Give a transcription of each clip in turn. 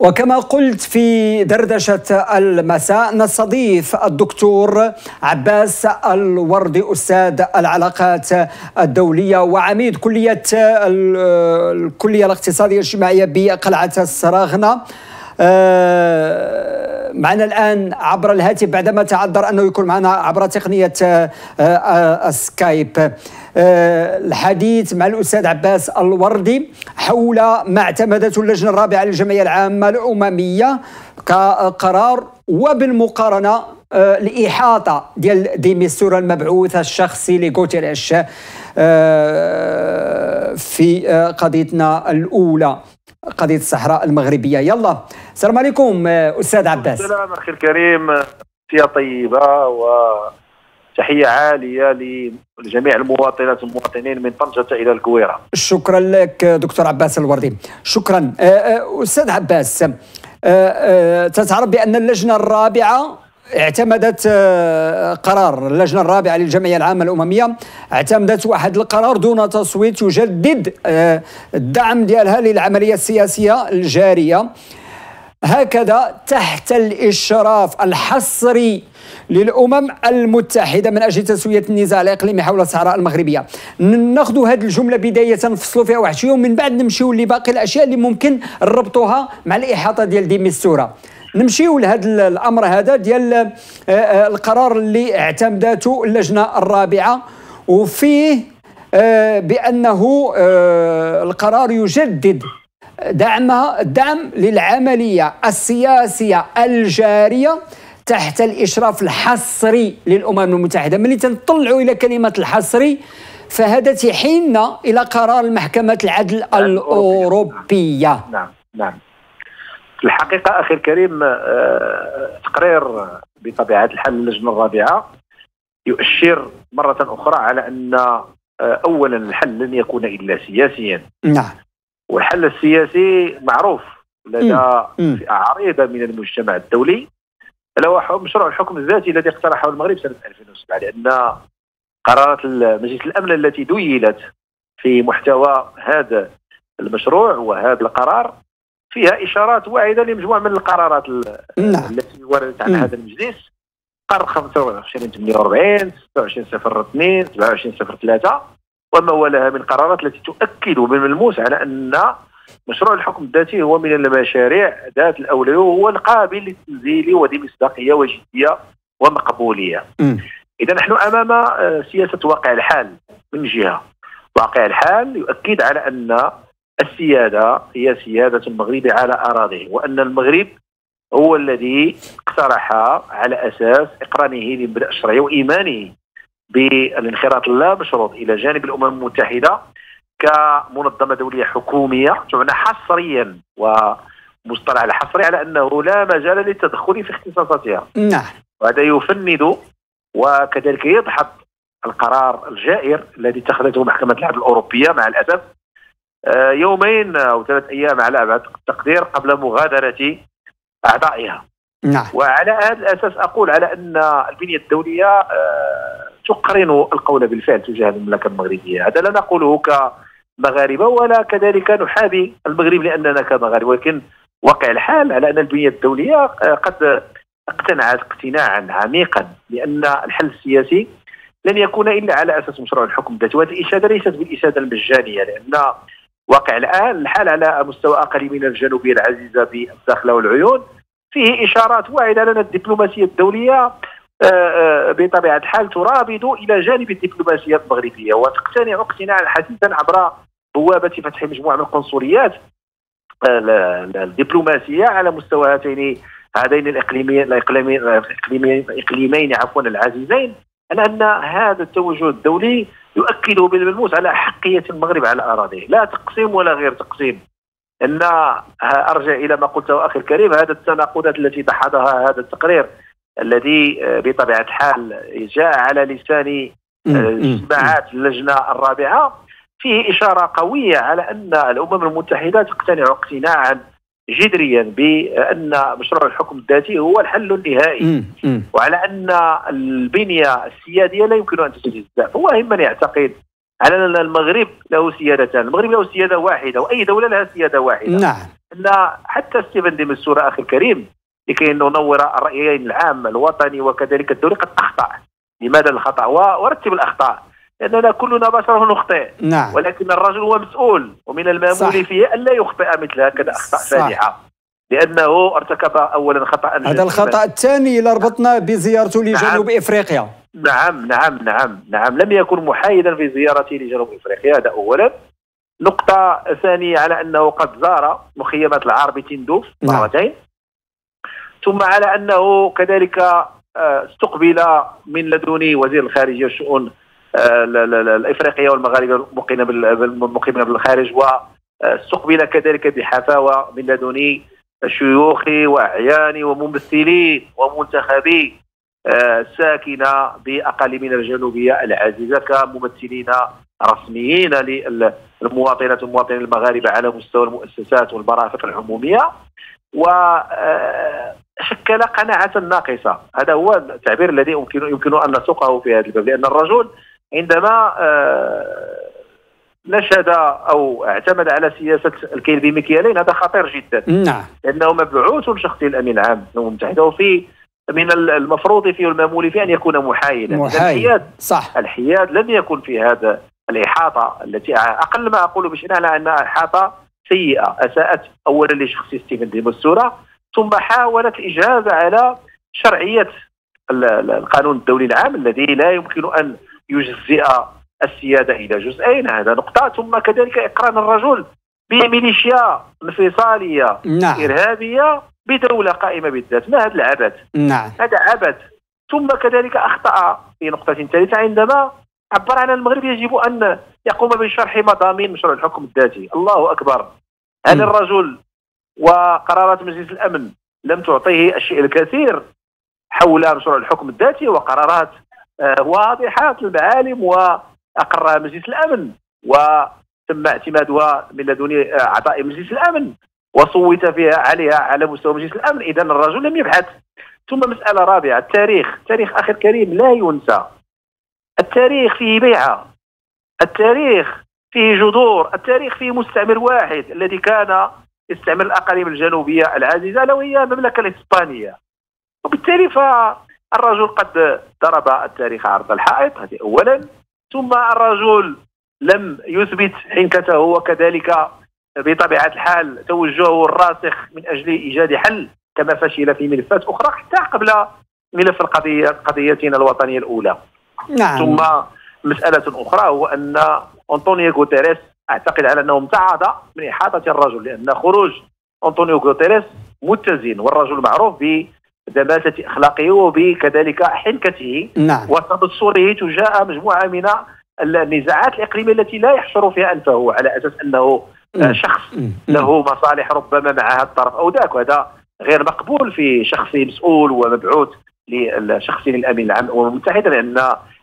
وكما قلت في دردشة المساء نستضيف الدكتور عباس الوردي، أستاذ العلاقات الدولية وعميد كلية الكلية الاقتصادية الاجتماعية بقلعة السراغنة. معنا الآن عبر الهاتف بعدما تعذر أنه يكون معنا عبر تقنية سكايب. الحديث مع الأستاذ عباس الوردي حول ما اعتمدته اللجنة الرابعة للجمعية العامة الأممية كقرار، وبالمقارنة الإحاطة ديال دي ميستورا المبعوث الشخصي لغوتيريس في قضيتنا الأولى، قضية الصحراء المغربية. يلا السلام عليكم أستاذ عباس. السلام أخي الكريم، تحية طيبة وتحية عالية لجميع المواطنات والمواطنين من طنجة إلى الكويرة. شكرا لك دكتور عباس الوردي. شكرا أستاذ عباس. تتعرف بأن اللجنة الرابعة اعتمدت قرار، اللجنة الرابعة للجمعية العامة الأممية اعتمدت واحد القرار دون تصويت يجدد الدعم ديالها للعملية السياسية الجارية، هكذا تحت الإشراف الحصري للأمم المتحدة من أجل تسوية النزاع الإقليمي حول الصحراء المغربية. ناخذوا هذه الجملة بداية، نفصلوا فيها واحد شوية ومن بعد نمشيو لباقي الأشياء اللي ممكن نربطوها مع الإحاطة ديال دي ميستورا. نمشيو لهذا الامر هذا ديال القرار اللي اعتمدته اللجنه الرابعه، وفيه بانه القرار يجدد الدعم للعمليه السياسيه الجاريه تحت الاشراف الحصري للامم المتحده. ملي تنطلعوا الى كلمه الحصري فهذا تحيلنا الى قرار محكمه العدل الاوروبيه. نعم. الحقيقة أخي الكريم، تقرير بطبيعة الحال اللجنة الرابعة يؤشر مرة أخرى على أن أولا الحل لن يكون إلا سياسيا. نعم. والحل السياسي معروف لدى فئة عريضة من المجتمع الدولي، هو مشروع الحكم الذاتي الذي اقترحه المغرب سنة 2007، لأن قرارات مجلس الأمن التي ذيلت في محتوى هذا المشروع وهذا القرار فيها إشارات واعدة لمجموعة من القرارات التي وردت عن هذا المجلس. قرار 2548 2602 2703 وما والها من قرارات التي تؤكد بالملموس على أن مشروع الحكم الذاتي هو من المشاريع ذات الأولوية، وهو القابل للتنزيل وذي مصداقية وجدية ومقبولية. إذا نحن أمام سياسة واقع الحال من جهة، واقع الحال يؤكد على أن السيادة هي سيادة المغرب على أراضيه، وأن المغرب هو الذي اقترح على أساس إقرانه للمبادئ الشرعية وإيمانه بالانخراط اللا مشروط إلى جانب الأمم المتحدة كمنظمة دولية حكومية تعنى حصريا، ومصطلح الحصري على أنه لا مجال للتدخل في اختصاصاتها. نعم. وهذا يفند وكذلك يدحض القرار الجائر الذي اتخذته محكمة العدل الأوروبية مع الأسف يومين أو 3 أيام على أبعد التقدير قبل مغادرة أعضائها. نعم. وعلى هذا الأساس أقول على أن البنية الدولية تقرن القول بالفعل تجاه المملكة المغربية. هذا لا نقوله كمغاربة ولا كذلك نحابي المغرب لأننا كمغاربة، ولكن واقع الحال على أن البنية الدولية قد اقتنعت اقتناعا عميقا لأن الحل السياسي لن يكون إلا على أساس مشروع الحكم الذاتي. وهذه الإشادة ليست بالإشادة المجانية، لأن واقع الآن الحال على مستوى أقاليمنا الجنوبية العزيزة بالداخلة والعيون فيه إشارات واعدة لنا. الدبلوماسية الدولية بطبيعة الحال ترابط إلى جانب الدبلوماسية المغربية وتقتنع اقتناعا حديثا عبر بوابة فتح مجموعة من القنصليات الدبلوماسية على مستوى هذين الإقليمين العزيزين، أن هذا التوجه الدولي يؤكد بالملموس على حقية المغرب على أراضيه، لا تقسيم ولا غير تقسيم. أن أرجع إلى ما قلته أخي الكريم، هذا التناقضات التي دحضها هذا التقرير الذي بطبيعة الحال جاء على لسان اجتماعات اللجنة الرابعة فيه إشارة قوية على أن الأمم المتحدة تقتنع اقتناعا جدريا بأن مشروع الحكم الذاتي هو الحل النهائي، وعلى أن البنية السيادية لا يمكن أن تتجزأ. هو من يعتقد على أن المغرب له سيادتان، المغرب له سيادة واحدة وأي دولة لها سيادة واحدة. نعم. لا حتى ستيفن دي ميستورا أخي الكريم لكي ننور الرأيين العام الوطني وكذلك الدولي قد أخطأ. لماذا الخطأ؟ ورتب الأخطاء، لأننا كلنا بشر نخطئ. نعم. ولكن الرجل هو مسؤول، ومن المامول فيه ألا يخطئ مثل هكذا أخطاء فادحة، لأنه ارتكب أولا خطأ. هذا الخطأ الثاني اللي ربطنا بزيارته لجنوب إفريقيا. نعم نعم نعم نعم، لم يكن محايدا في زيارته لجنوب إفريقيا، هذا أولا. نقطة ثانية على أنه قد زار مخيمات العرب تندوف مرتين، ثم على أنه كذلك استقبل من لدن وزير الخارجية والشؤون الإفريقية والمغاربة المقيمين بالخارج، واستقبل كذلك بحفاوة من لدن شيوخ وأعيان وممثلي ومنتخبي ساكنة بأقاليمنا الجنوبية العزيزة كممثلين رسميين للمواطنات والمواطنين المغاربة على مستوى المؤسسات والمرافق العمومية، وشكل قناعة ناقصة. هذا هو التعبير الذي يمكن أن نسوقه في هذا الباب، لأن الرجل عندما نشد أو اعتمد على سياسة الكيل بمكيالين هذا خطير جدا. نعم. لأنه مبعوث شخصي الأمين العام للأمم المتحدة، وفي من المفروض فيه والمامول فيه أن يكون محايدا. الحياد صح، الحياد لم يكن في هذا الإحاطة التي أقل ما أقول بشأنها على أنها إحاطة سيئة أساءت أولا لشخص ستيفن دي ميستورا، ثم حاولت الإجهاز على شرعية القانون الدولي العام الذي لا يمكن أن يجزئ السيادة إلى جزئين، هذا نقطة. ثم كذلك إقران الرجل بميليشيا انفصالية إرهابية بدولة قائمة بالذات، ما هذا العبث؟ نعم. هذا عبث. ثم كذلك أخطأ في نقطة ثالثة عندما عبر عن المغرب يجب أن يقوم بشرح مضامين مشروع الحكم الذاتي. الله أكبر. هل الرجل وقرارات مجلس الأمن لم تعطيه الشيء الكثير حول مشروع الحكم الذاتي وقرارات واضحة المعالم وأقرها مجلس الأمن وتم اعتمادها من لدن أعضاء مجلس الأمن وصوت فيها عليها على مستوى مجلس الأمن؟ إذا الرجل لم يبحث. ثم مسألة رابعة، التاريخ. التاريخ أخي الكريم لا ينسى، التاريخ فيه بيعة، التاريخ فيه جذور، التاريخ فيه مستعمر واحد الذي كان يستعمر الأقاليم الجنوبية العزيزة لو هي المملكة الإسبانية، وبالتالي فالرجل قد ضرب التاريخ عرض الحائط، هذه أولا. ثم الرجل لم يثبت حنكته وكذلك بطبيعة الحال توجهه الراسخ من أجل إيجاد حل كما فشل في ملفات أخرى حتى قبل ملف قضيتنا الوطنية الأولى. نعم. ثم مسألة أخرى هو أن أنطونيو غوتيريس أعتقد على أنه امتعض من إحاطة الرجل، لأن خروج أنطونيو غوتيريس متزن والرجل معروف بدباسة أخلاقه وبكذلك حنكته. نعم. وتبصره تجاه مجموعة من النزاعات الإقليمية التي لا يحشر فيها أنفه على أساس أنه شخص له مصالح ربما مع هذا الطرف أو ذاك، وهذا غير مقبول في شخص مسؤول ومبعوث لشخصين الأمين العام الأمم المتحدة، لأن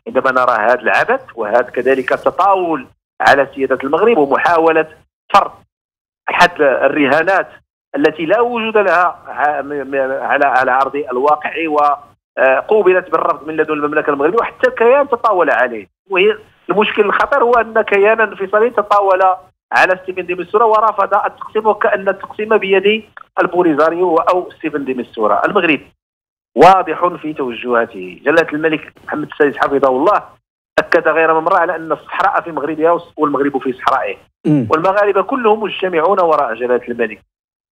عندما نرى هذا العبث وهذا كذلك التطاول على سيادة المغرب ومحاولة فرض أحد الرهانات التي لا وجود لها على عرض الواقع وقوبلت بالرفض من لدن المملكة المغربية، وحتى الكيان تطاول عليه. والمشكل الخطر هو أن كيانا انفصالي تطاول على ستيفن دي ميستورا ورفض التقسيم، وكأن التقسيم بيد البوليزاريو أو ستيفن دي ميستورا. المغرب واضح في توجهاته. جلالة الملك محمد السادس حفظه الله أكد غير ممرة على أن الصحراء في مغربها والمغرب في صحرائه، والمغاربة كلهم مجتمعون وراء جلالة الملك،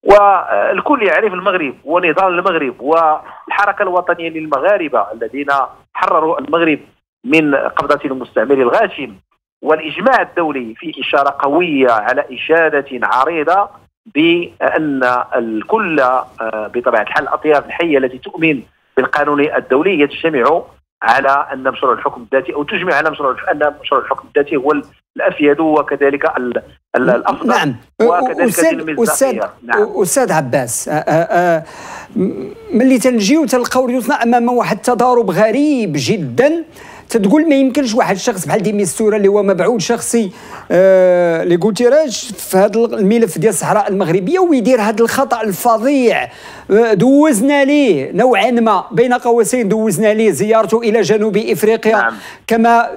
والكل يعرف المغرب ونظام المغرب والحركة الوطنية للمغاربة الذين حرروا المغرب من قبضة المستعمر الغاشم، والإجماع الدولي فيه إشارة قوية على إشادة عريضة بأن الكل بطبيعة الحال الأطياف الحية التي تؤمن بالقانون الدولي يجتمع على أن مشروع الحكم الذاتي أو تجمع على مشروع الحكم الذاتي هو الأفيد وكذلك الأفضل. نعم. وكذلك المصداقية. نعم. أستاذ عباس، ملي تنجيو تلقاو ريوسنا أمام واحد التضارب غريب جدا. تتقول ما يمكنش واحد الشخص بحال دي ميستورا اللي هو مبعوث شخصي لغوتيريس في هذا الملف ديال الصحراء المغربيه ويدير هذا الخطا الفظيع. دوزنا ليه نوعا ما بين قوسين، دوزنا ليه زيارته الى جنوب افريقيا. نعم. كما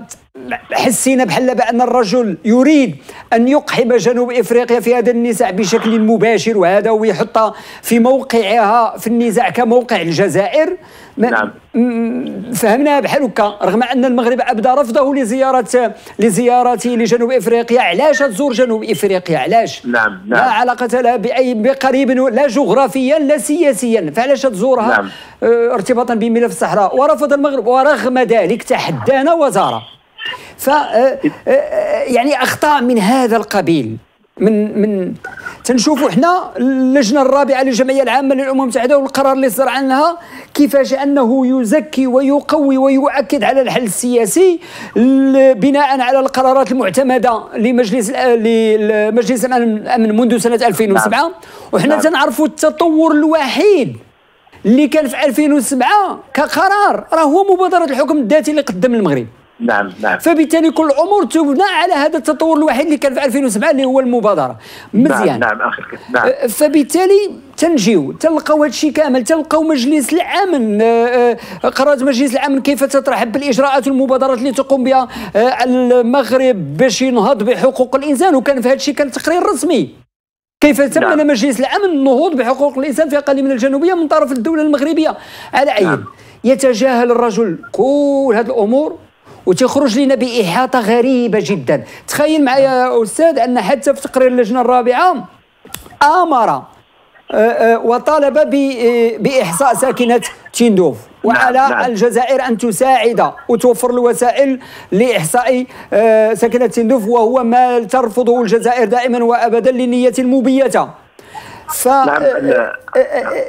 حسينا بحال بأن الرجل يريد أن يقحم جنوب إفريقيا في هذا النزاع بشكل مباشر، وهذا ويحطها في موقعها في النزاع كموقع الجزائر. نعم. فهمناها بحال هكا، رغم أن المغرب أبدى رفضه لزيارته لجنوب إفريقيا. علاش تزور جنوب إفريقيا؟ علاش؟ نعم. لا علاقة لها بأي بقريب، لا جغرافيا لا سياسيا، فعلاش تزورها؟ نعم. ارتباطا بملف الصحراء. ورفض المغرب، ورغم ذلك تحدانا وزاره. ف يعني اخطاء من هذا القبيل من تنشوفوا حنا اللجنه الرابعه للجمعيه العامه للامم المتحده والقرار اللي صدر عنها، كيفاش انه يزكي ويقوي ويؤكد على الحل السياسي بناء على القرارات المعتمده لمجلس الامن منذ سنه 2007. نعم. وحنا تنعرفوا التطور الوحيد اللي كان في 2007 كقرار راه هو مبادره الحكم الذاتي اللي قدم المغرب. نعم. نعم. فبالتالي كل الامور تبنى على هذا التطور الوحيد اللي كان في 2007 اللي هو المبادره. مزيان. نعم. اخر. نعم. فبالتالي تنجيو تلقاو هذا الشيء كامل، تلقاو مجلس الامن، قرارات مجلس الامن كيف تترحب بالاجراءات والمبادرات اللي تقوم بها المغرب باش ينهض بحقوق الانسان. وكان في هذا الشيء كان تقرير رسمي كيف تمنى. نعم. مجلس الامن النهوض بحقوق الانسان في اقاليمنا الجنوبيه من طرف الدوله المغربيه. على اي. نعم. يتجاهل الرجل كل هذه الامور وتخرج لنا بإحاطة غريبة جدا. تخيل معايا يا أستاذ أن حتى في تقرير اللجنة الرابعة آمر وطالب بإحصاء ساكنة تندوف، وعلى الجزائر أن تساعد وتوفر الوسائل لإحصاء ساكنة تندوف، وهو ما ترفضه الجزائر دائما وأبدا لنية مبيتة. ف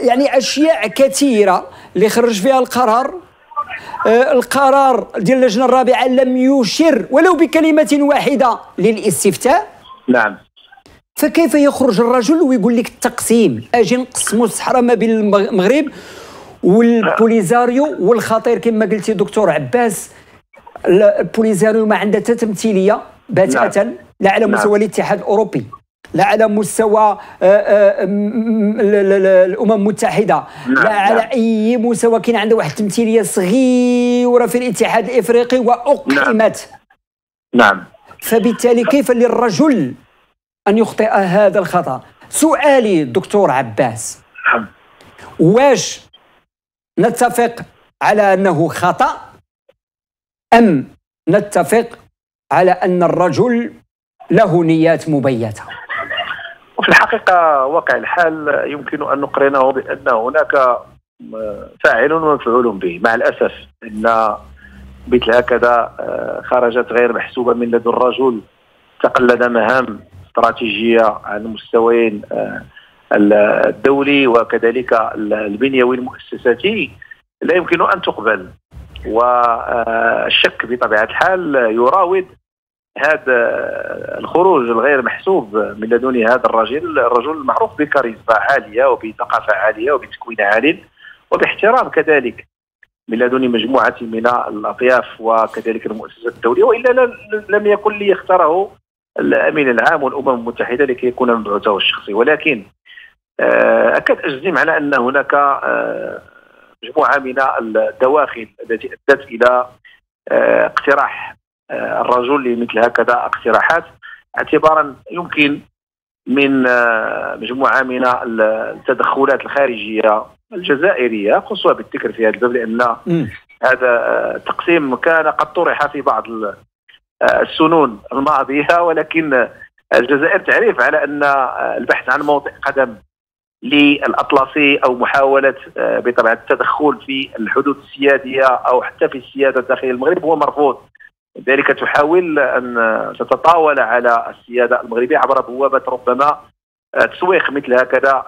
يعني أشياء كثيرة اللي خرج فيها القرار. القرار ديال اللجنة الرابعة لم يشر ولو بكلمة واحدة للاستفتاء. نعم. فكيف يخرج الرجل ويقول لك التقسيم، اجي نقسموا الصحراء ما بين المغرب والبوليزاريو. والخطير كما قلتي دكتور عباس، البوليزاريو ما عندها حتى تمثيلية بتاتا. نعم. لا على مستوى الاتحاد الأوروبي، لا على مستوى الأمم المتحدة، لا على أي مستوى. كاين عندها واحد التمثيلية صغيرة في الاتحاد الإفريقي وأقحمت. نعم. فبالتالي كيف للرجل أن يخطئ هذا الخطأ؟ سؤالي دكتور عباس، واش نتفق على أنه خطأ أم نتفق على أن الرجل له نيات مبيتة؟ وفي الحقيقة واقع الحال يمكن أن نقرنه بأن هناك فاعل ومفعول به. مع الأسف أن مثل هكذا خرجت غير محسوبة من لدى الرجل، تقلد مهام استراتيجية على المستويين الدولي وكذلك البنيوي المؤسساتي لا يمكن أن تقبل. والشك بطبيعة الحال يراود هذا الخروج الغير محسوب من لدن هذا الرجل المعروف بكاريزما عالية وبثقافة عالية وبتكوين عال وباحترام كذلك من لدن مجموعة من الأطياف وكذلك المؤسسات الدولية. وإلا لم يكن ليختاره الأمين العام والأمم المتحدة لكي يكون مبعوثه الشخصي. ولكن أكد أجزم على أن هناك مجموعة من الدواخل التي أدت إلى اقتراح الرجل لمثل هكذا اقتراحات، اعتبارا يمكن من مجموعه من التدخلات الخارجيه الجزائريه، خصوصا بالذكر في هذا الباب، لان هذا التقسيم كان قد طرح في بعض السنون الماضيه. ولكن الجزائر تعرف على ان البحث عن موطئ قدم للاطلسي او محاوله بطبيعه التدخل في الحدود السياديه او حتى في السياده داخل المغرب هو مرفوض. لذلك تحاول أن تتطاول على السيادة المغربية عبر بوابة ربما تسويق مثل هكذا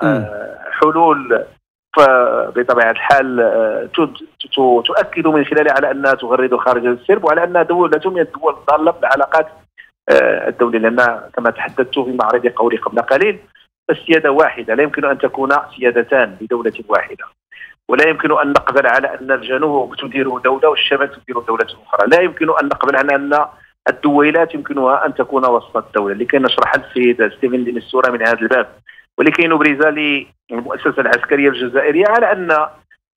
حلول بطبيعة الحال تؤكد من خلالها على أنها تغرد خارج السرب، وعلى أنها دولة من الدول الضالة بالعلاقات الدولية. لأن كما تحدثت في معرض قولي قبل قليل، السيادة واحدة، لا يمكن أن تكون سيادتان بدولة واحدة. ولا يمكن أن نقبل على أن الجنوب تدير دولة والشمال تدير دولة أخرى. لا يمكن أن نقبل على أن الدويلات يمكنها أن تكون وسط الدولة. لكي نشرح السيد ستيفن دي ميستورا من هذا الباب، ولكي نبرز للمؤسسة العسكرية الجزائرية على أن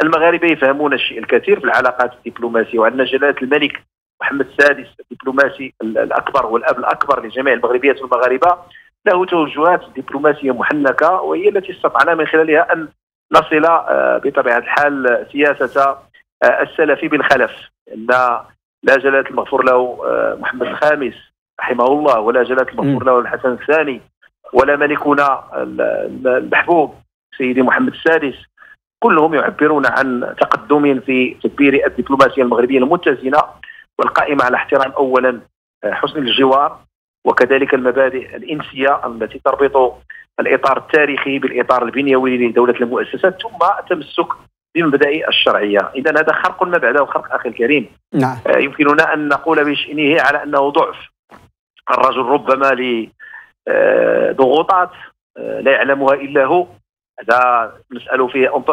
المغاربة يفهمون الشيء الكثير في العلاقات الدبلوماسية، وأن جلالة الملك محمد السادس الدبلوماسي الأكبر والأب الأكبر لجميع المغربيات والمغاربة، له توجهات دبلوماسية محنكة، وهي التي استطعنا من خلالها أن نصل بطبيعة الحال سياسة السلف بالخلف. أن لا جلالة المغفور له محمد الخامس رحمه الله، ولا جلالة المغفور له الحسن الثاني، ولا ملكنا المحبوب سيدي محمد السادس، كلهم يعبرون عن تقدم في تدبير الدبلوماسية المغربية المتزنة والقائمة على احترام أولا حسن الجوار، وكذلك المبادئ الإنسية التي تربط الإطار التاريخي بالإطار البنيوي لدولة المؤسسات، ثم التمسك بمبدأ الشرعية. إذا هذا خرق ما بعده خرق أخي الكريم. نعم. يمكننا أن نقول بشأنه على أنه ضعف الرجل ربما لضغوطات لا يعلمها إلا هو. هذا نسأل فيه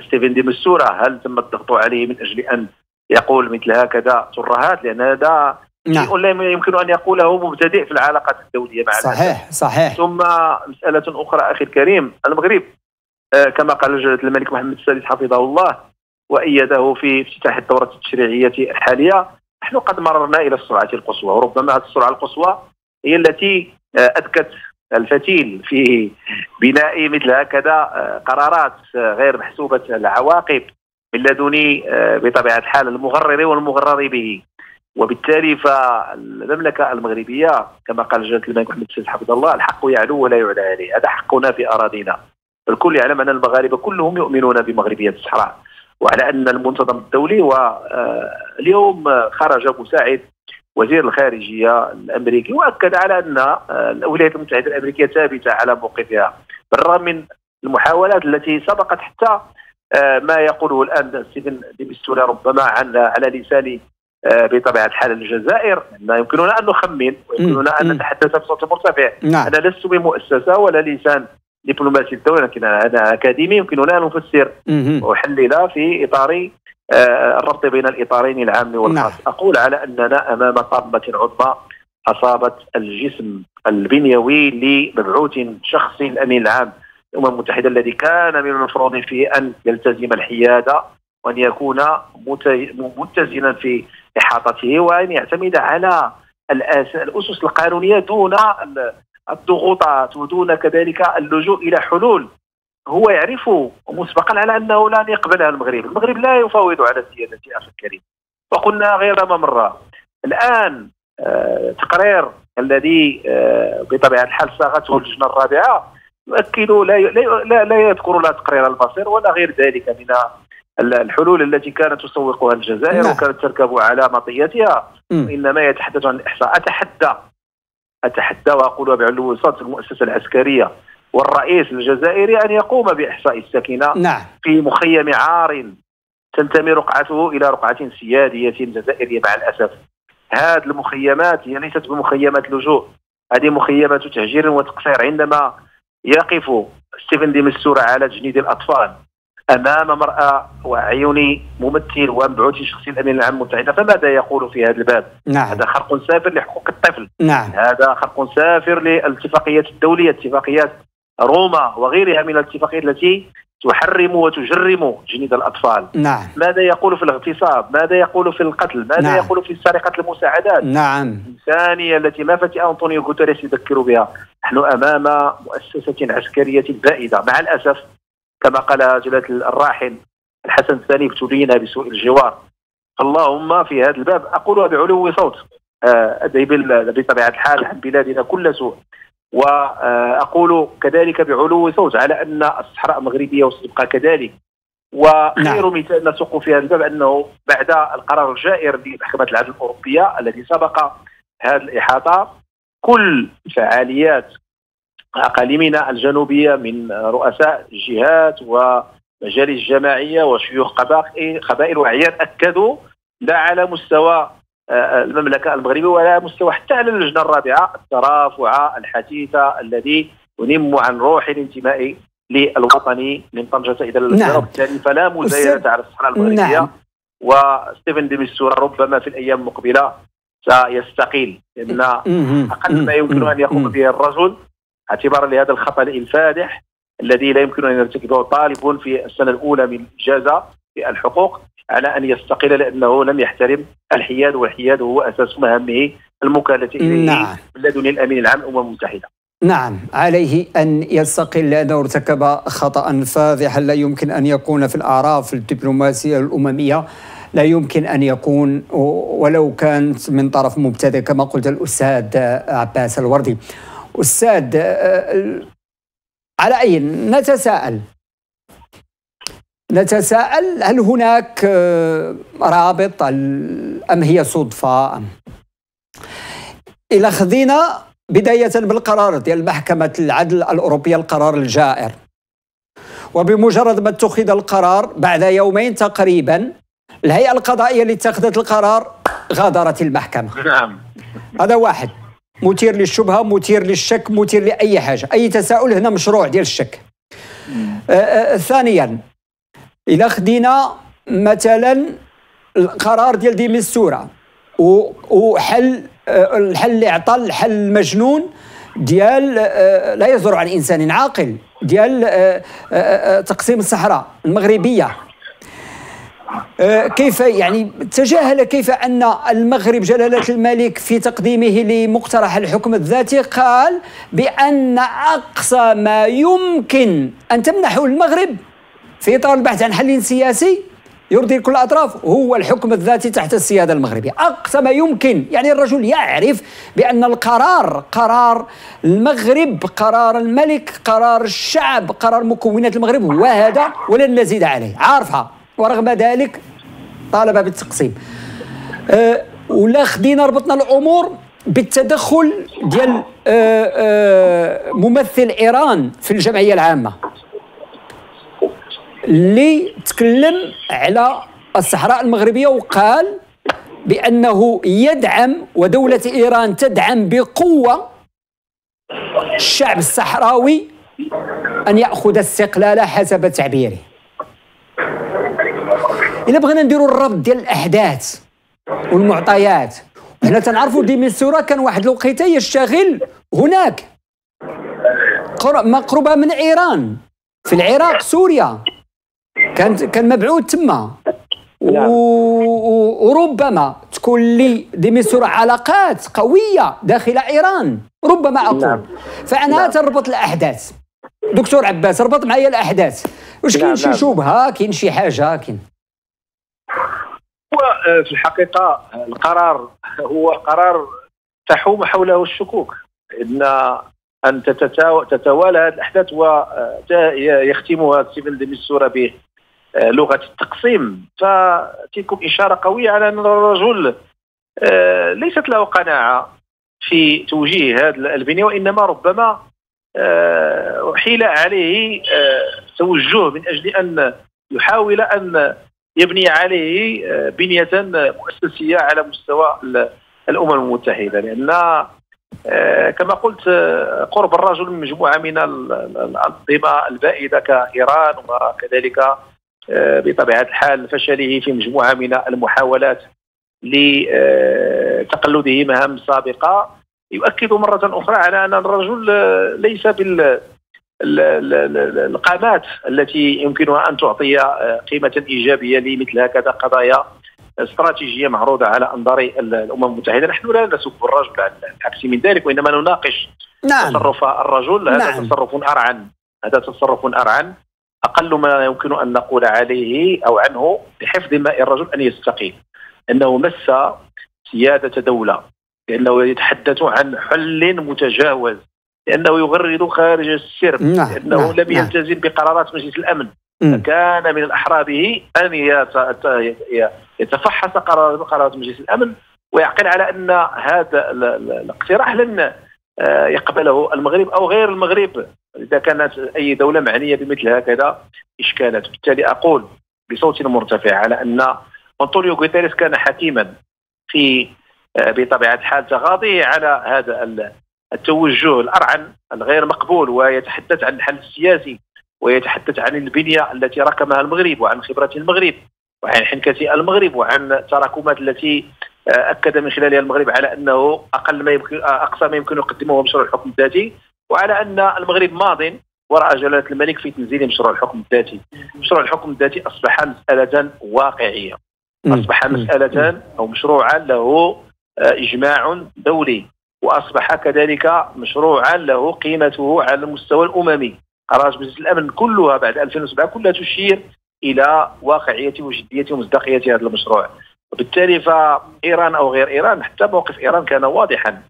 ستيفن دي ميستورا، هل تم الضغط عليه من أجل أن يقول مثل هكذا ترهات؟ لأن هذا شيء لا يمكن أن يقوله مبتدئ في العلاقات الدولية مع صحيح صحيح. ثم مسألة أخرى أخي الكريم، المغرب كما قال جلالة الملك محمد السادس حفظه الله وأيده في افتتاح الدورة التشريعية الحالية، نحن قد مررنا إلى السرعة القصوى، وربما هذه السرعة القصوى هي التي أذكت الفتيل في بناء مثل هكذا قرارات غير محسوبة العواقب من لدن بطبيعة الحال المغرر والمغرر به. وبالتالي فالمملكة المغربية كما قال جلالة الملك محمد السادس حفظه الله، الحق يعلو ولا يعلى عليه، هذا حقنا في أراضينا. الكل يعلم أن المغاربة كلهم يؤمنون بمغربية الصحراء، وعلى أن المنتظم الدولي، واليوم خرج مساعد وزير الخارجية الأمريكي وأكد على أن الولايات المتحدة الأمريكية ثابتة على موقفها، بالرغم من المحاولات التي سبقت حتى ما يقوله الآن ستيفن دي ميستورا ربما على لسان بطبيعة الحال الجزائر. يمكننا أن نخمن ويمكننا أن نتحدث بصوت مرتفع. أنا لست بمؤسسة ولا لسان دبلوماسي الدولة، لكن أنا أكاديمي، يمكننا أن نفسر وحلل في إطار الربط بين الإطارين العام والخاص. أقول على أننا أمام طامة عظمى أصابت الجسم البنيوي لمبعوث شخصي الأمين العام للأمم المتحدة، الذي كان من المفروض فيه أن يلتزم الحيادة وأن يكون متزنا في إحاطته، وأن يعتمد على الأسس القانونية دون الضغوطات ودون كذلك اللجوء إلى حلول هو يعرف مسبقا على أنه لن يقبلها المغرب. المغرب لا يفاوض على سيادة أخي الكريم، وقلنا غير ما مرة. الآن تقرير الذي بطبيعة الحال صاغته اللجنة الرابعة يؤكد لا يذكر لا تقرير البصير ولا غير ذلك من الحلول التي كانت تسوقها الجزائر وكانت تركب على مطيتها، إنما يتحدث عن الإحصاء. أتحدى وأقولها بعلو صوت المؤسسة العسكرية والرئيس الجزائري أن يقوم بإحصاء السكنة في مخيم عار تنتمي رقعته إلى رقعة سيادية جزائرية مع الأسف. هذه المخيمات هي ليست بمخيمات لجوء، هذه مخيمات تهجير وتقصير. عندما يقف ستيفن دي ميستورا على تجنيد الأطفال أمام مرأة وعيوني ممثل ومبعوث شخصي الأمين العام المتحدة، فماذا يقول في هذا الباب؟ هذا خرق سافر لحقوق الطفل. هذا خرق سافر للاتفاقيات الدولية، اتفاقيات روما وغيرها من الاتفاقيات التي تحرم وتجرم جنين الأطفال. ماذا يقول في الاغتصاب؟ ماذا يقول في القتل؟ ماذا يقول في سرقة المساعدات الإنسانية التي ما فتئ أنطونيو غوتيريس يذكر بها؟ نحن أمام مؤسسة عسكرية بائدة مع الأسف، كما قال جلالة الراحل الحسن الثاني، ابتلينا بسوء الجوار. اللهم في هذا الباب أقولها بعلو صوت، أدعي بطبيعة الحال عن بلادنا كل سوء، وأقول كذلك بعلو صوت على أن الصحراء المغربية وستبقى كذلك. وخير مثال نسوق في هذا الباب أنه بعد القرار الجائر لمحكمة العدل الأوروبية الذي سبق هذه الإحاطة، كل فعاليات أقاليمنا الجنوبية من رؤساء الجهات ومجالس جماعية وشيوخ قبائل وأعيان أكدوا لا على مستوى المملكة المغربية ولا مستوى حتى على اللجنة الرابعة الترافع الحثيث الذي ينم عن روح الانتماء للوطني من طنجة إلى الجنوب. بالتالي فلا مزايدة على الصحراء المغربية. وستيفن دي ميستورا ربما في الأيام المقبلة سيستقيل، لأن أقل ما يمكن أن يقوم به الرجل اعتبارا لهذا الخطأ الفادح الذي لا يمكن أن يرتكبه طالب في السنة الأولى من الإجازة الحقوق على أن يستقيل لأنه لم يحترم الحياد، والحياد هو أساس مهامه المكلف إليه من لدن الأمين العام الأمم المتحدة. نعم، عليه أن يستقل لأنه ارتكب خطأ فاضحا لا يمكن أن يكون في الأعراف الدبلوماسية الأممية، لا يمكن أن يكون ولو كانت من طرف مبتدئ كما قلت الأستاذ عباس الوردي. أستاذ، على أي نتساءل هل هناك رابط أم هي صدفة؟ إلى خذينا بداية بالقرار ديال محكمة العدل الأوروبية، القرار الجائر، وبمجرد ما اتخذ القرار بعد يومين تقريبا الهيئة القضائية اللي اتخذت القرار غادرت المحكمة. نعم، هذا واحد مثير للشبهة، مثير للشك، مثير لأي حاجة، أي تساؤل هنا مشروع ديال الشك. ثانيا، إلا خدينا مثلا القرار ديال دي ميستورا وحل الحل اللي عطى الحل المجنون ديال لا يصدر عن إنسان عاقل ديال تقسيم الصحراء المغربية، كيف يعني تجاهل كيف أن المغرب جلالة الملك في تقديمه لمقترح الحكم الذاتي قال بأن أقصى ما يمكن أن تمنحه المغرب في إطار البحث عن حل سياسي يرضي كل الأطراف هو الحكم الذاتي تحت السيادة المغربية، أقصى ما يمكن. يعني الرجل يعرف بأن القرار قرار المغرب، قرار الملك، قرار الشعب، قرار مكونات المغرب، وهذا ولن نزيد عليه، عارفها، ورغم ذلك طالب بالتقسيم. ولا خدينا ربطنا الأمور بالتدخل ديال ممثل إيران في الجمعية العامة اللي تكلم على الصحراء المغربية وقال بأنه يدعم ودولة إيران تدعم بقوة الشعب الصحراوي أن يأخذ استقلاله حسب تعبيره. إلا بغينا نديروا الربط ديال الأحداث والمعطيات، حنا تنعرفوا دي ميستورا كان واحد الوقيته يشتغل هناك مقربة من إيران، في العراق، سوريا، كان مبعوث تما. وربما تكون لي دي ميستورا علاقات قوية داخل إيران، ربما أقول. فأنا تربط الأحداث. دكتور عباس، ربط معايا الأحداث، واش كاين شي شبهة، كاين شي حاجة، كاين؟ هو في الحقيقة القرار هو قرار تحوم حوله الشكوك، أن تتوالى هذه الأحداث ويختمها ستيفن دي ميستورا بلغة التقسيم، فتلكم إشارة قوية على أن الرجل ليست له قناعة في توجيه هذه البنية، وإنما ربما حيل عليه توجه من أجل أن يحاول أن يبني عليه بنية مؤسسية على مستوى الأمم المتحدة، لأن كما قلت قرب الرجل من مجموعة من الأنظمة البائدة كإيران، وكذلك بطبيعة الحال فشله في مجموعة من المحاولات لتقلده مهام سابقة، يؤكد مرة أخرى على أن الرجل ليس بالقامات التي يمكنها أن تعطي قيمة إيجابية لمثل هكذا قضايا استراتيجية معروضة على أنظار الأمم المتحدة. نحن لا نسب الرجل على العكس من ذلك، وإنما نناقش تصرف الرجل. هذا تصرف أرعن، أقل ما يمكن أن نقول عليه أو عنه لحفظ ماء الرجل أن يستقيم، أنه مس سيادة دولة، لأنه يتحدث عن حل متجاوز، لأنه يغرد خارج السرب، لأنه لم يلتزم بقرارات مجلس الأمن. كان من الأحرابه أن يتفحص قرارات مجلس الأمن ويعقل على أن هذا الاقتراح لن يقبله المغرب أو غير المغرب إذا كانت أي دولة معنية بمثل هكذا إشكالات. بالتالي أقول بصوت مرتفع على أن أنطونيو غوتيريس كان حكيما في بطبيعة الحال تغاضيه على هذا التوجه الأرعن الغير مقبول، ويتحدث عن الحل السياسي، ويتحدث عن البنية التي ركمها المغرب، وعن خبرة المغرب، وعن حنكة المغرب، وعن التراكمات التي أكد من خلالها المغرب على أنه أقل ما يمكن أقصى ما يمكن يقدمه مشروع الحكم الذاتي، وعلى أن المغرب ماض ورأى جلالة الملك في تنزيل مشروع الحكم الذاتي. مشروع الحكم الذاتي أصبح مسألة واقعية، أصبح مسألة أو مشروعا له إجماع دولي، وأصبح كذلك مشروعا له قيمته على المستوى الأممي. قرارات مجلس الأمن كلها بعد 2007 كلها تشير إلى واقعية وجدية ومصداقية هذا المشروع. وبالتالي فإيران أو غير إيران، حتى موقف إيران كان واضحا،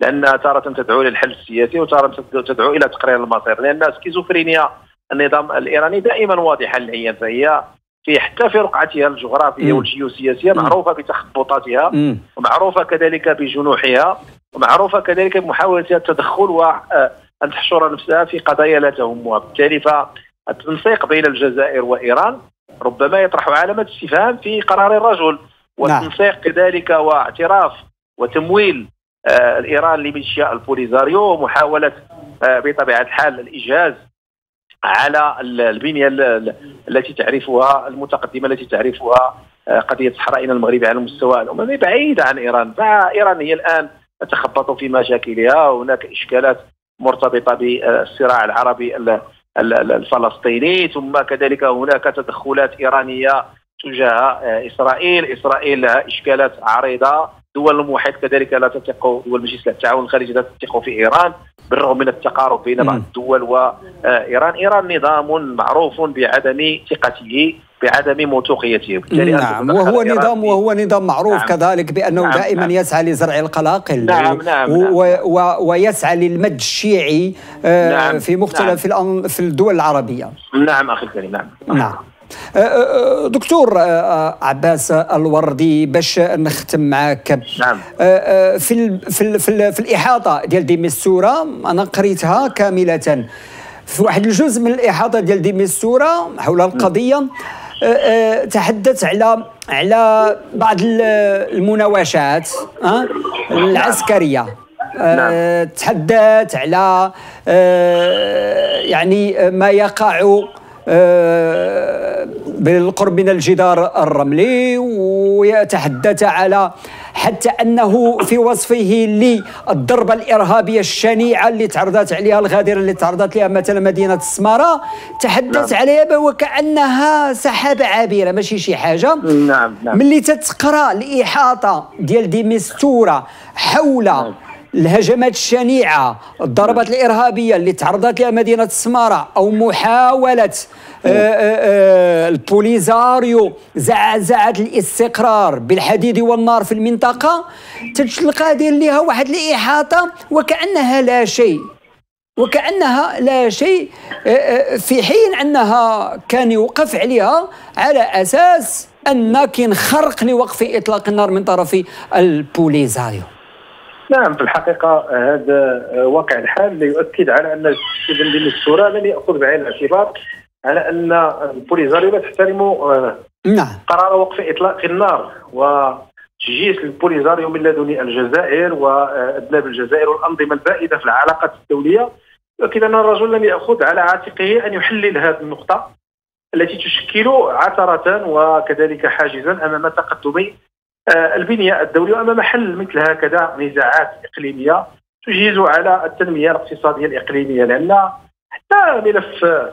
لأنها تارة تدعو للحل السياسي وتارة تدعو إلى تقرير المصير، لأن سكيزوفرينيا النظام الإيراني دائما واضحة العين، فهي في حتى في رقعتها الجغرافية والجيوسياسية معروفة بتخبطاتها، ومعروفة كذلك بجنوحها، ومعروفة كذلك بمحاولتها التدخل وأن تحشر نفسها في قضايا لا تهمها. بالتالي فالتنسيق بين الجزائر وإيران ربما يطرح علامة استفهام في قرار الرجل، والتنسيق كذلك واعتراف وتمويل الإيران لمنشأ البوليزاريو، ومحاولة بطبيعة الحال الإجهاز على البنية التي تعرفها المتقدمة، التي تعرفها قضية صحرائنا المغربية على المستوى الأممي بعيدة عن إيران. فإيران هي الآن تتخبط في مشاكلها، وهناك إشكالات مرتبطة بالصراع العربي الفلسطيني، ثم كذلك هناك تدخلات إيرانية تجاه إسرائيل، إسرائيل لها إشكالات عريضة، دول المحيط كذلك لا تثق، دول مجلس التعاون الخارجي لا تثق في إيران بالرغم من التقارب بين بعض الدول وإيران. إيران نظام معروف بعدم ثقته، بعدم موثوقيته. نعم، وهو نظام معروف كذلك بأنه دائما يسعى لزرع القلاقل، ويسعى للمد الشيعي في مختلف في الدول العربية. نعم أخي الكريم. نعم. دكتور عباس الوردي، باش نختم معاك، نعم. في الإحاطة ديال دي ميستورا، أنا قريتها كاملة، في واحد الجزء من الإحاطة ديال دي ميستورا حول القضية تحدث على بعض المناوشات العسكرية، نعم. تحدث على يعني ما يقع بالقرب من الجدار الرملي، ويتحدث على حتى أنه في وصفه للضربة الإرهابية الشنيعة اللي تعرضت عليها الغادرة، اللي تعرضت لها مثلا مدينة السمارة، تحدث عليها وكأنها سحابة عابرة ماشي شي حاجة. ملي تتقرأ الإحاطة ديال دي ميستورا حول الهجمات الشنيعة، الضربات الإرهابية اللي تعرضت لها مدينة السمارة، أو محاولة البوليزاريو زعزعة الاستقرار بالحديد والنار في المنطقة، تلقى داير لها واحد الإحاطة وكأنها لا شيء، في حين أنها كان يوقف عليها على أساس أن كاين خرق لوقف إطلاق النار من طرف البوليزاريو. نعم، في الحقيقة هذا واقع الحال يؤكد على أن ستيفن دي ميستورا لم يأخذ بعين الاعتبار على أن البوليزاريو لا تحترم قرار وقف إطلاق النار، وتجيش البوليزاريو من لدن الجزائر وأذناب الجزائر والأنظمة البائدة في العلاقات الدولية، يؤكد أن الرجل لم يأخذ على عاتقه أن يحلل هذه النقطة التي تشكل عثرة وكذلك حاجزا أمام تقدمي البنية الدولية، أمام حل مثل هكذا نزاعات إقليمية تجيز على التنمية الاقتصادية الإقليمية. لأن حتى ملف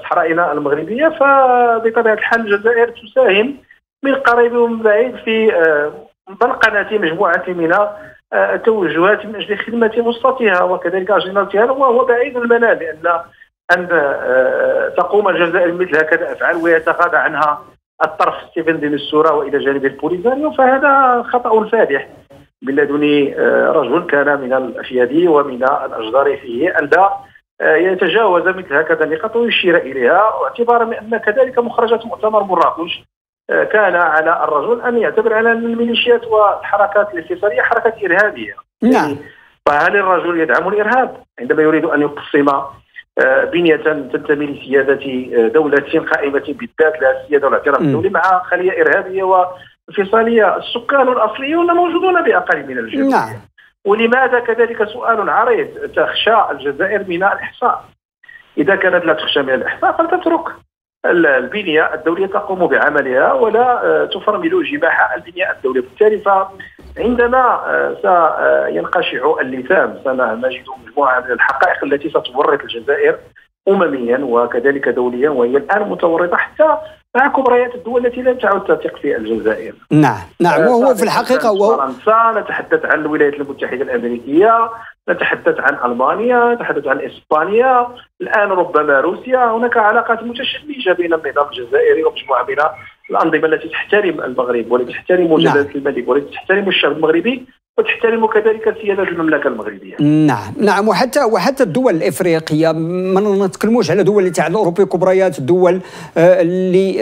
صحرائنا المغربية فبطبيعة الحال الجزائر تساهم من قريب ومن بعيد في منطلقة مجموعة من التوجهات من أجل خدمة وسطها وكذلك أجندتها، وهو بعيد المنال، لأن أن تقوم الجزائر مثل هكذا أفعال ويتغاضى عنها الطرف ستيفن دي ميستورا والى جانب البوليزاريو، فهذا خطأ فادح من لدن رجل كان من الافيادي ومن الاجدار فيه ان لا يتجاوز مثل هكذا النقاط ويشير اليها، واعتبارا بان كذلك مخرجات مؤتمر مراكش كان على الرجل ان يعتبر على الميليشيات والحركات الاستثاريه حركات ارهابيه. نعم. فهل الرجل يدعم الارهاب عندما يريد ان يقسم بنية تنتمي لسيادة دولة قائمة بالذات لها السيادة والاعتراف الدولي مع خلية إرهابية وانفصالية؟ السكان الأصليون موجودون بأقل من الجزائر. نعم. ولماذا كذلك سؤال عريض، تخشى الجزائر من الإحصاء. إذا كانت لا تخشى من الإحصاء فلتترك البنية الدولية تقوم بعملها ولا تفرمل جباح البنية الدولية. بالتالي عندما سينقشع اللثام سنجد مجموعة من الحقائق التي ستورط الجزائر أمميا وكذلك دوليا، وهي الآن متورطة حتى مع كبريات الدول التي لم تعد تثق في الجزائر. نعم نعم، وهو في الحقيقة فرنسا، نتحدث عن الولايات المتحدة الأمريكية، نتحدث عن ألمانيا، نتحدث عن إسبانيا، الآن ربما روسيا. هناك علاقات متشنجة بين النظام الجزائري ومجموعة من الأنظمة التي تحترم المغرب والتي تحترم جلالة الملك والتي تحترم الشعب المغربي وتحترم كذلك سيادة المملكة المغربية. نعم نعم، وحتى الدول الإفريقية، ما نتكلموش على دول الاتحاد الأوروبي، كبريات الدول اللي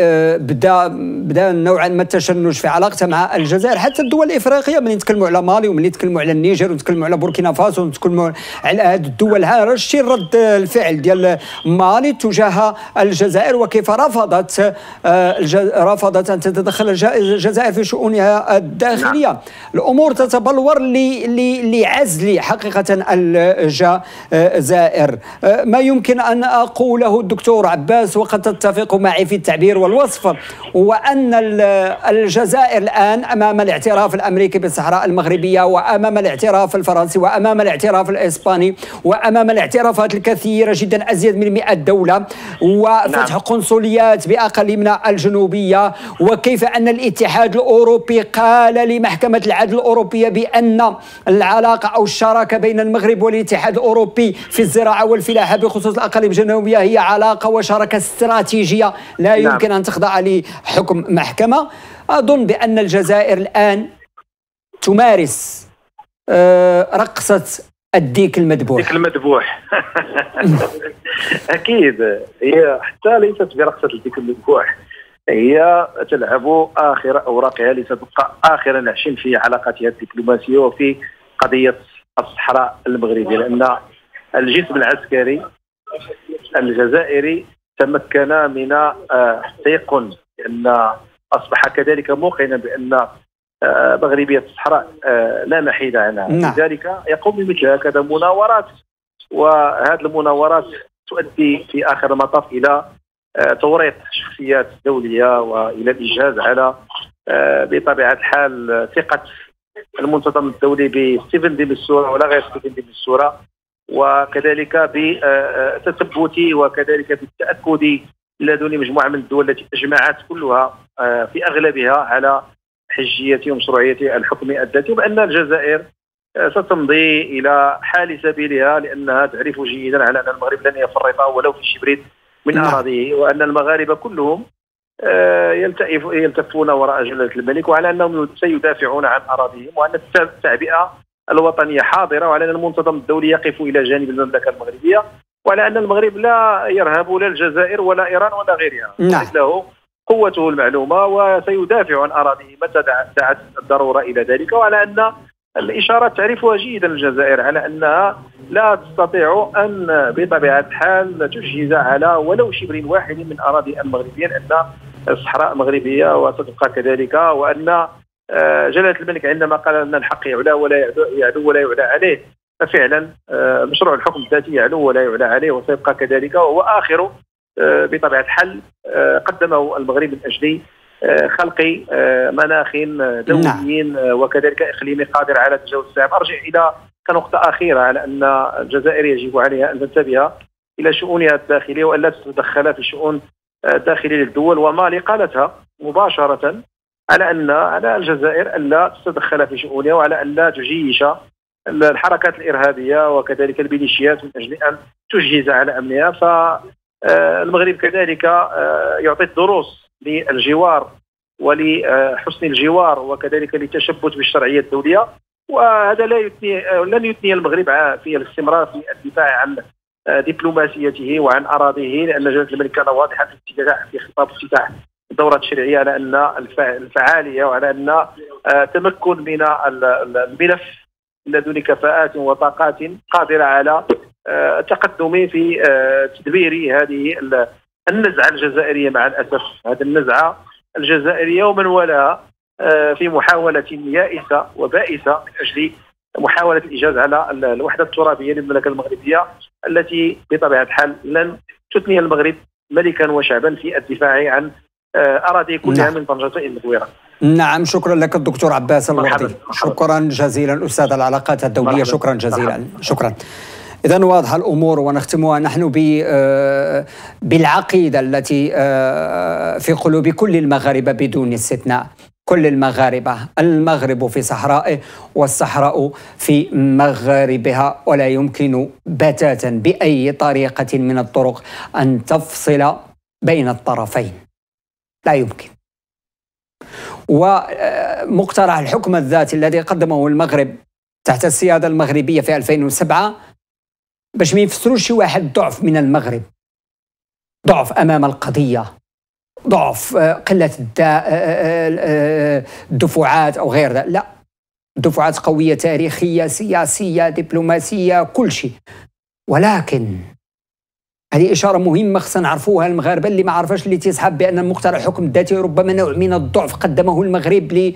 بدا نوعا ما التشنج في علاقتها مع الجزائر. حتى الدول الإفريقية، ملي نتكلموا على مالي وملي نتكلموا على النيجر ونتكلموا على بوركينا فاسو ونتكلموا على هذه الدول، هذا الشيء رد الفعل ديال مالي تجاه الجزائر وكيف رفضت أن تتدخل الجزائر في شؤونها الداخلية. نعم. الأمور تتبلور لعزل حقيقة الجزائر. ما يمكن أن أقوله الدكتور عباس وقد تتفق معي في التعبير والوصف، وأن الجزائر الآن أمام الاعتراف الأمريكي بالصحراء المغربية، وأمام الاعتراف الفرنسي، وأمام الاعتراف الإسباني، وأمام الاعترافات الكثيرة جدا أزيد من 100 دولة، وفتح قنصليات بأقاليمنا الجنوبية، وكيف أن الاتحاد الأوروبي قال لمحكمة العدل الأوروبية بأن العلاقة أو الشراكة بين المغرب والاتحاد الأوروبي في الزراعة والفلاحة بخصوص الأقاليم الجنوبية هي علاقة وشراكة استراتيجية لا يمكن أن تخضع لحكم محكمة. أظن بأن الجزائر الآن تمارس رقصة الديك المذبوح. الديك المذبوح أكيد، هي حتى ليست برقصة الديك المذبوح، هي تلعب آخر أوراقها لتبقى آخر نعش في علاقاتها الدبلوماسية وفي قضية الصحراء المغربية، لأن الجسم العسكري الجزائري تمكن من تيقن، لأن أصبح كذلك موقنا بأن مغربية الصحراء لا محيد عنها. لذلك يقوم بمثل هكذا مناورات، وهذه المناورات تؤدي في آخر المطاف إلى توريط شخصيات دولية وإلى الإجهاز على بطبيعة الحال ثقة المنتظم الدولي بستيفن دي ميستورا ولا غير ستيفن دي ميستورا، وكذلك بتثبت وكذلك بالتأكد لدن مجموعة من الدول التي اجمعت كلها في أغلبها على حجية ومشروعية الحكم الذاتي، وبأن الجزائر ستمضي إلى حال سبيلها، لأنها تعرف جيدا على أن المغرب لن يفرط ولو في شبريت من أراضيه، وأن المغاربة كلهم يلتفون وراء جلالة الملك، وعلى أنهم سيدافعون عن أراضيهم، وأن التعبئة الوطنية حاضرة، وعلى أن المنتظم الدولي يقف إلى جانب المملكة المغربية، وعلى أن المغرب لا يرهب لا الجزائر ولا إيران ولا غيرها، له قوته المعلومة وسيدافع عن أراضيه متى دعت الضرورة إلى ذلك، وعلى أن الإشارات تعرفها جيدا الجزائر على أنها لا تستطيع أن بطبيعة الحال تجهز على ولو شبر واحد من أراضي المغربية، لأن الصحراء مغربية وستبقى كذلك، وأن جلالة الملك عندما قال أن الحق يعلى ولا يعلو ولا يعلى عليه، ففعلا مشروع الحكم الذاتي يعلو ولا يعلى عليه وسيبقى كذلك، وهو آخر بطبيعة الحل قدمه المغرب من أجل خلق مناخ دولي وكذلك إقليمي قادر على تجاوز الصعاب. أرجع إلى كنقطة أخيرة على أن الجزائر يجب عليها أن تنتبه إلى شؤونها الداخلية وألا تتدخل في شؤون داخلية للدول، ومالي قالتها مباشرة على أن على الجزائر ألا تتدخل في شؤونها وعلى ألا تجيش الحركات الإرهابية وكذلك الميليشيات من أجل أن تجهز على أمنها. فالمغرب كذلك يعطي الدروس للجوار ولحسن الجوار وكذلك للتشبث بالشرعية الدولية، وهذا لن يثني المغرب في الاستمرار في الدفاع عن دبلوماسيته وعن أراضيه، لأن جلالة الملك كان واضحا في خطاب افتتاح الدورة الشرعية على أن الفعالية وعلى أن تمكن من الملف لدون كفاءات وطاقات قادرة على التقدم في تدبير هذه النزعة الجزائرية. مع الأسف هذه النزعة الجزائرية ومن ولاها في محاولة يائسة وبائسة من أجل محاولة الإيجاز على الوحدة الترابية للمملكة المغربية، التي بطبيعة الحال لن تثني المغرب ملكا وشعبا في الدفاع عن أراضي كلها من طنجة إلى المغويرة. نعم، شكرا لك الدكتور عباس الوردي، شكرا جزيلا أستاذ العلاقات الدولية، شكرا جزيلا، شكرا. إذن واضحة الأمور ونختمها نحن بالعقيدة التي في قلوب كل المغاربة بدون استثناء. كل المغاربة، المغرب في صحرائه والصحراء في مغاربها، ولا يمكن بتاتا بأي طريقة من الطرق أن تفصل بين الطرفين، لا يمكن. ومقترح الحكم الذاتي الذي قدمه المغرب تحت السيادة المغربية في 2007 باش ما يفسروش شي واحد ضعف من المغرب، ضعف أمام القضية، ضعف قلة الدفعات أو غير ذلك، لا، دفعات قوية تاريخية سياسية دبلوماسية كل شيء. ولكن هذه إشارة مهمة خصنا نعرفوها المغاربة اللي ما عرفاش، اللي تسحب بأن مقترح الحكم الذاتي ربما نوع من الضعف قدمه المغرب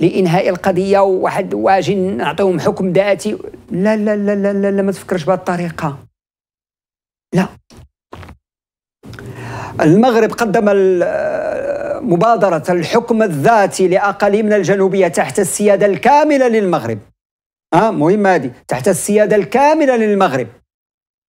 لإنهاء القضية وواحد واجي نعطيهم حكم ذاتي. لا لا لا لا لا, لا ما تفكرش بهذه الطريقة. لا، المغرب قدم مبادرة الحكم الذاتي لأقاليمنا الجنوبية تحت السيادة الكاملة للمغرب. مهمة هذه، تحت السيادة الكاملة للمغرب.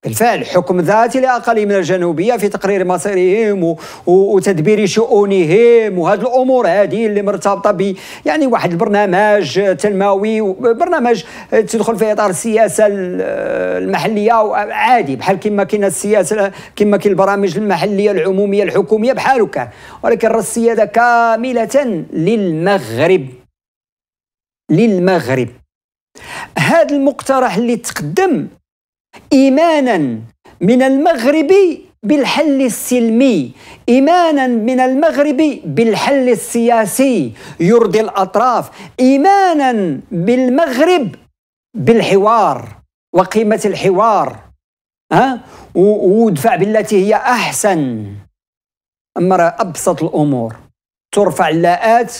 بالفعل حكم ذاتي لأقاليمنا الجنوبية في تقرير مصيرهم وتدبير شؤونهم وهذه الأمور هذه اللي مرتبطة ب يعني واحد البرنامج تنموي، برنامج تدخل في إطار السياسة المحلية عادي بحال كما كاين السياسة، كما كاين البرامج المحلية العمومية الحكومية بحال هكا، ولكن السيادة كاملة للمغرب. للمغرب. هذا المقترح اللي تقدم إيمانا من المغربي بالحل السلمي، إيمانا من المغربي بالحل السياسي يرضي الأطراف، إيمانا بالمغرب بالحوار وقيمة الحوار، ودفع بالتي هي أحسن. أمر أبسط الأمور، ترفع اللاءات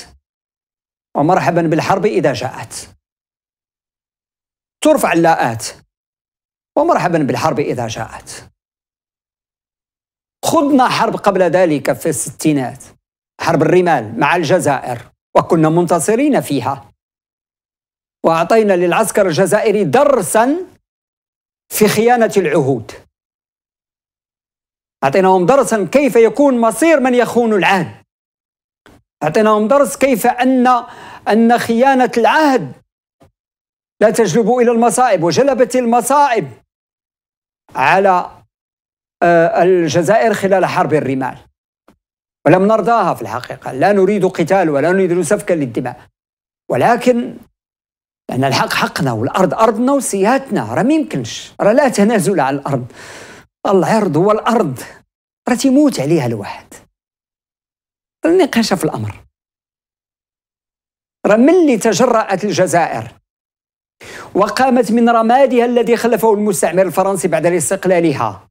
ومرحبا بالحرب إذا جاءت. ترفع اللاءات ومرحبا بالحرب إذا جاءت. خضنا حرب قبل ذلك في الستينات، حرب الرمال مع الجزائر، وكنا منتصرين فيها وأعطينا للعسكر الجزائري درسا في خيانة العهود. أعطيناهم درسا كيف يكون مصير من يخون العهد. أعطيناهم درس كيف أن خيانة العهد لا تجلب إلى المصائب، وجلبت المصائب على الجزائر خلال حرب الرمال. ولم نرضاها في الحقيقة، لا نريد قتال ولا نريد سفكا للدماء، ولكن لأن الحق حقنا والأرض أرضنا وسيادتنا، راه ما يمكنش، راه لا تنازل على الأرض. العرض والأرض راه تيموت عليها الواحد، راه النقاش في الأمر. راه ملي تجرأت الجزائر وقامت من رمادها الذي خلفه المستعمر الفرنسي بعد استقلالها،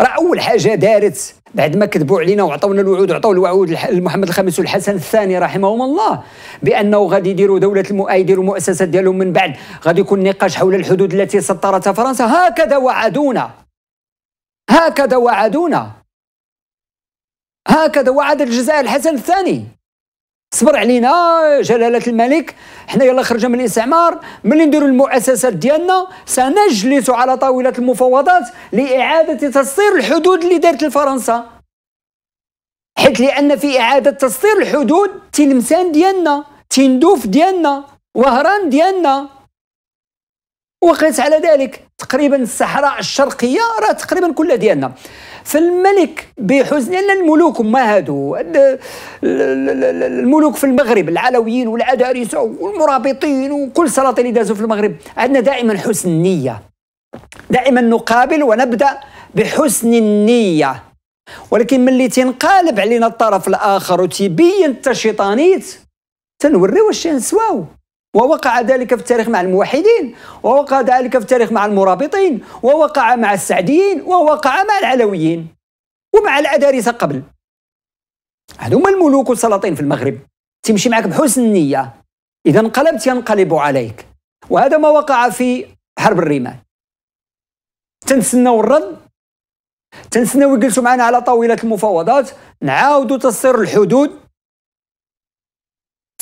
راه أول حاجة دارت بعد ما كذبوا علينا وعطونا الوعود، عطوا الوعود لمحمد الخامس والحسن الثاني رحمهم الله بأنه غادي يديروا دولة المؤاية، يديروا مؤسسات ديالهم من بعد، غادي يكون نقاش حول الحدود التي سطرتها فرنسا. هكذا وعدونا، هكذا وعدونا، هكذا وعد الجزائر الحسن الثاني. صبر علينا جلالة الملك، حنا يلا خرجنا من الاستعمار، ملي نديروا المؤسسات ديالنا سنجلس على طاولة المفاوضات لإعادة تسطير الحدود اللي دارت فرنسا، حيت لأن في إعادة تسطير الحدود تلمسان ديالنا، تندوف ديالنا، وهران ديالنا. وقيس على ذلك تقريبا الصحراء الشرقية راه تقريبا كلها ديالنا. فالملك بحزن، أن الملوك ما هادو الملوك في المغرب، العلويين والعدارسة والمرابطين وكل السلاطين اللي دازوا في المغرب، عندنا دائما حسن النية، دائما نقابل ونبدأ بحسن النية، ولكن ملي تنقالب علينا الطرف الآخر وتبين الشيطانية تنوريو واش تنسواو. ووقع ذلك في التاريخ مع الموحدين، ووقع ذلك في التاريخ مع المرابطين، ووقع مع السعديين، ووقع مع العلويين، ومع العدارسة قبل. هذوما الملوك والسلاطين في المغرب، تمشي معك بحسن النية، إذا انقلبت ينقلب عليك. وهذا ما وقع في حرب الرمال. تنسناو الرد، تنسناو يجلسوا معنا على طاولة المفاوضات، نعاودوا تسطير الحدود،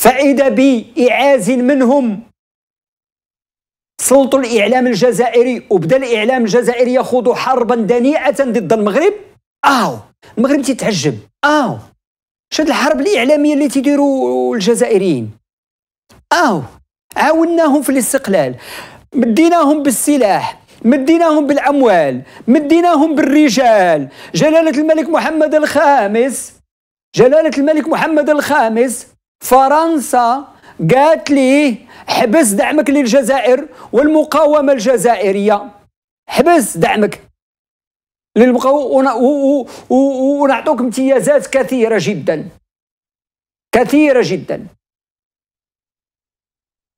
فإذا بإعاز منهم سلطوا الإعلام الجزائري وبدا الإعلام الجزائري يخوض حربا دنيئة ضد المغرب. المغرب تيتعجب، شاد الحرب الإعلامية اللي تيديروا الجزائريين. عاوناهم في الاستقلال، مديناهم بالسلاح، مديناهم بالأموال، مديناهم بالرجال. جلالة الملك محمد الخامس، فرنسا قالت ليه حبس دعمك للجزائر والمقاومة الجزائرية، حبس دعمك للمقاومة ونعطوك امتيازات كثيرة جدا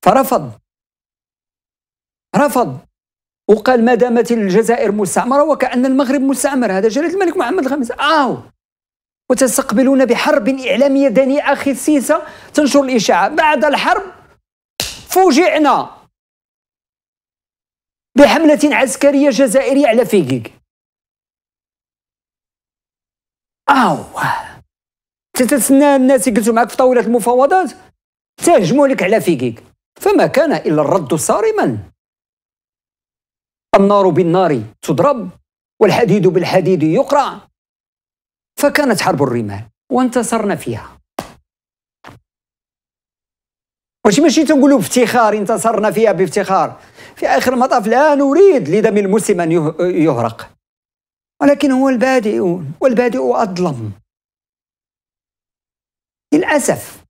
فرفض، وقال ما دامت الجزائر مستعمرة وكأن المغرب مستعمر. هذا جلالة الملك محمد الخامس. وتستقبلون بحرب إعلامية دنيئة خسيسة تنشر الإشاعة. بعد الحرب فوجئنا بحملة عسكرية جزائرية على فيجيج. تتسنى الناس يجلسوا معك في طاولة المفاوضات تهجموا لك على فيجيج، فما كان إلا الرد صارما: النار بالنار تضرب والحديد بالحديد يقرع. فكانت حرب الرمال وانتصرنا فيها. واش ماشي تنقولوا بافتخار انتصرنا فيها بافتخار؟ في آخر المطاف لا نريد لدم المسلم أن يهرق، ولكن هو البادئ أظلم. للأسف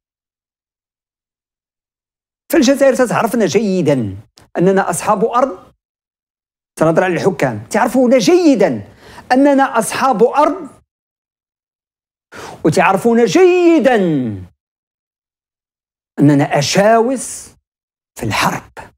فالجزائر تتعرفنا جيدا أننا أصحاب أرض، تنظر على الحكام تعرفونا جيدا أننا أصحاب أرض، وتعرفون جيدا أننا أشاوس في الحرب.